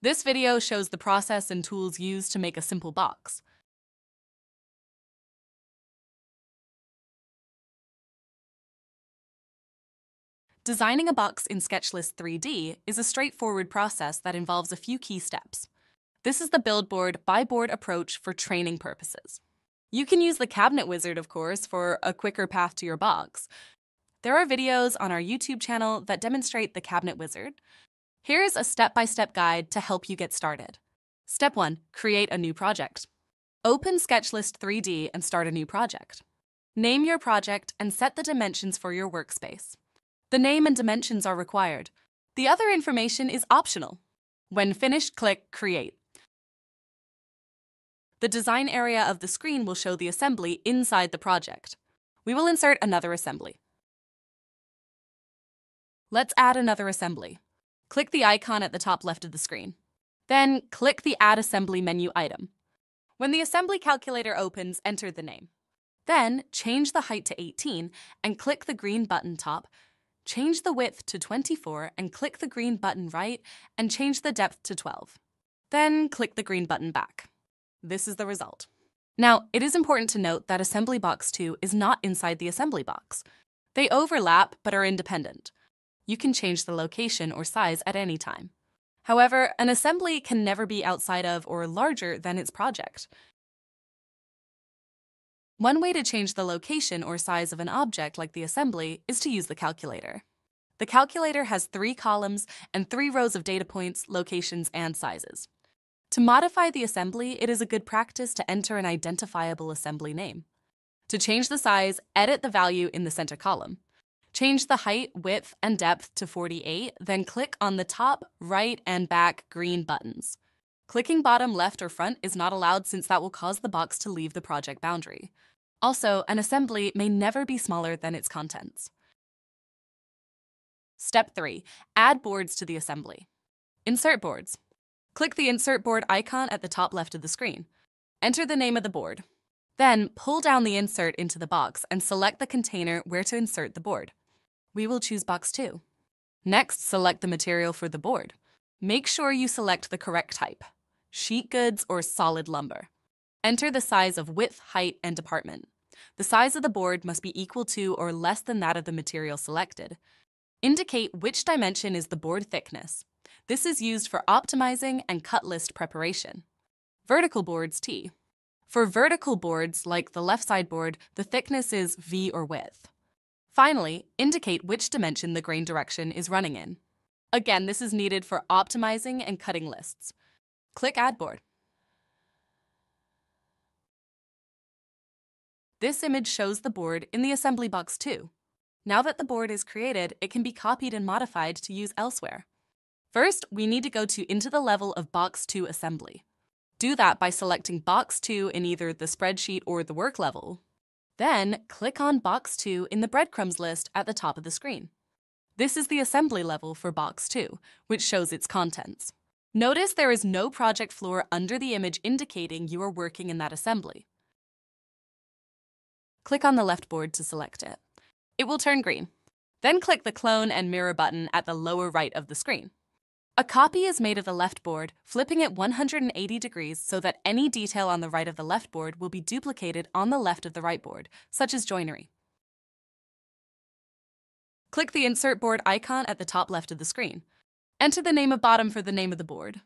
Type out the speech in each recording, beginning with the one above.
This video shows the process and tools used to make a simple box. Designing a box in SketchList 3D is a straightforward process that involves a few key steps. This is the build board by board approach for training purposes. You can use the Cabinet Wizard, of course, for a quicker path to your box. There are videos on our YouTube channel that demonstrate the Cabinet Wizard. Here's a step-by-step guide to help you get started. Step 1. Create a new project. Open SketchList 3D and start a new project. Name your project and set the dimensions for your workspace. The name and dimensions are required. The other information is optional. When finished, click Create. The design area of the screen will show the assembly inside the project. We will insert another assembly. Let's add another assembly. Click the icon at the top left of the screen. Then click the Add Assembly menu item. When the assembly calculator opens, enter the name. Then change the height to 18 and click the green button top. Change the width to 24 and click the green button right, and change the depth to 12. Then click the green button back. This is the result. Now, it is important to note that Assembly Box 2 is not inside the assembly box. They overlap but are independent. You can change the location or size at any time. However, an assembly can never be outside of or larger than its project. One way to change the location or size of an object like the assembly is to use the calculator. The calculator has 3 columns and 3 rows of data points, locations, and sizes. To modify the assembly, it is a good practice to enter an identifiable assembly name. To change the size, edit the value in the center column. Change the height, width, and depth to 48, then click on the top, right, and back green buttons. Clicking bottom, left, or front is not allowed since that will cause the box to leave the project boundary. Also, an assembly may never be smaller than its contents. Step 3. Add boards to the assembly. Insert boards. Click the Insert Board icon at the top left of the screen. Enter the name of the board. Then, pull down the insert into the box and select the container where to insert the board. We will choose Box 2. Next, select the material for the board. Make sure you select the correct type: sheet goods or solid lumber. Enter the size of width, height, and department. The size of the board must be equal to or less than that of the material selected. Indicate which dimension is the board thickness. This is used for optimizing and cut list preparation. Vertical boards T. For vertical boards, like the left side board, the thickness is V or width. Finally, indicate which dimension the grain direction is running in. Again, this is needed for optimizing and cutting lists. Click Add Board. This image shows the board in the assembly box 2. Now that the board is created, it can be copied and modified to use elsewhere. First, we need to go into the level of box 2 assembly. Do that by selecting box 2 in either the spreadsheet or the work level. Then, click on box 2 in the breadcrumbs list at the top of the screen. This is the assembly level for Box 2, which shows its contents. Notice there is no project floor under the image indicating you are working in that assembly. Click on the left board to select it. It will turn green. Then click the Clone and Mirror button at the lower right of the screen. A copy is made of the left board, flipping it 180 degrees so that any detail on the right of the left board will be duplicated on the left of the right board, such as joinery. Click the Insert Board icon at the top left of the screen. Enter the name of bottom for the name of the board.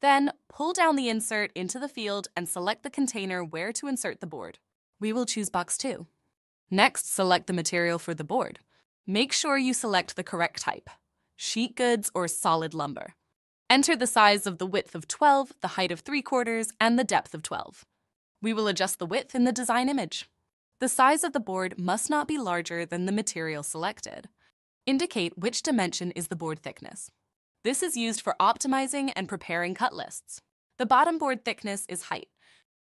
Then, pull down the insert into the field and select the container where to insert the board. We will choose Box 2. Next, select the material for the board. Make sure you select the correct type: sheet goods or solid lumber. Enter the size of the width of 12, the height of 3/4, and the depth of 12. We will adjust the width in the design image. The size of the board must not be larger than the material selected. Indicate which dimension is the board thickness. This is used for optimizing and preparing cut lists. The bottom board thickness is height.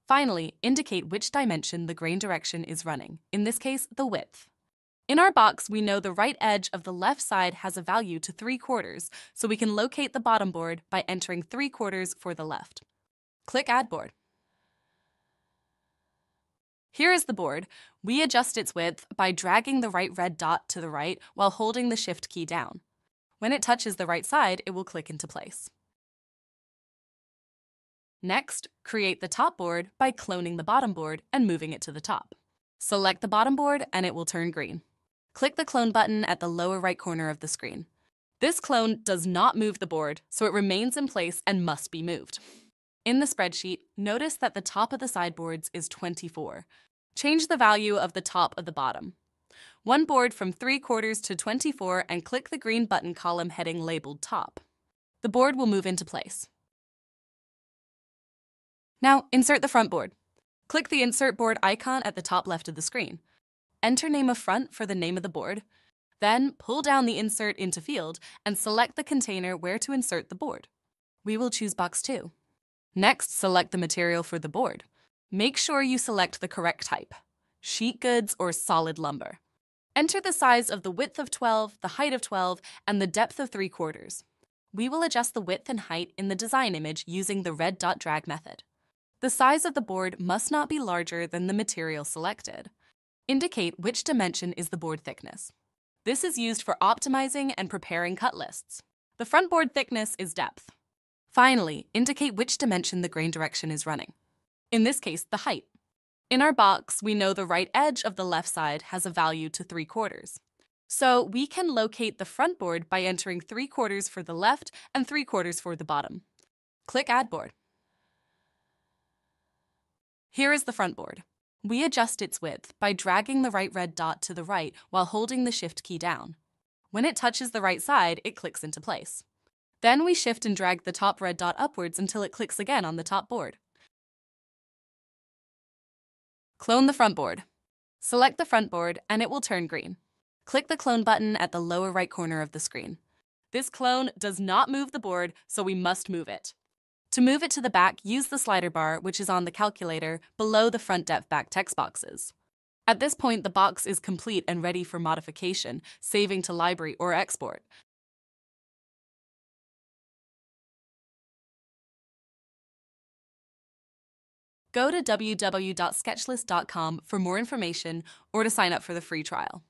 Finally, indicate which dimension the grain direction is running, in this case, the width. In our box, we know the right edge of the left side has a value to 3/4, so we can locate the bottom board by entering 3/4 for the left. Click Add Board. Here is the board. We adjust its width by dragging the right red dot to the right while holding the Shift key down. When it touches the right side, it will click into place. Next, create the top board by cloning the bottom board and moving it to the top. Select the bottom board and it will turn green. Click the clone button at the lower right corner of the screen. This clone does not move the board, so it remains in place and must be moved. In the spreadsheet, notice that the top of the sideboards is 24. Change the value of the top of the bottom. One board from 3/4 to 24 and click the green button column heading labeled top. The board will move into place. Now insert the front board. Click the insert board icon at the top left of the screen. Enter name of front for the name of the board. Then pull down the insert into field and select the container where to insert the board. We will choose box 2. Next, select the material for the board. Make sure you select the correct type, sheet goods or solid lumber. Enter the size of the width of 12, the height of 12, and the depth of 3/4. We will adjust the width and height in the design image using the red dot drag method. The size of the board must not be larger than the material selected. Indicate which dimension is the board thickness. This is used for optimizing and preparing cut lists. The front board thickness is depth. Finally, indicate which dimension the grain direction is running. In this case, the height. In our box, we know the right edge of the left side has a value to 3/4. So we can locate the front board by entering 3/4 for the left and 3/4 for the bottom. Click Add Board. Here is the front board. We adjust its width by dragging the right red dot to the right while holding the Shift key down. When it touches the right side, it clicks into place. Then we shift and drag the top red dot upwards until it clicks again on the top board. Clone the front board. Select the front board and it will turn green. Click the clone button at the lower right corner of the screen. This clone does not move the board, so we must move it. To move it to the back, use the slider bar, which is on the calculator, below the front depth back text boxes. At this point, the box is complete and ready for modification, saving to library or export. Go to www.sketchlist.com for more information or to sign up for the free trial.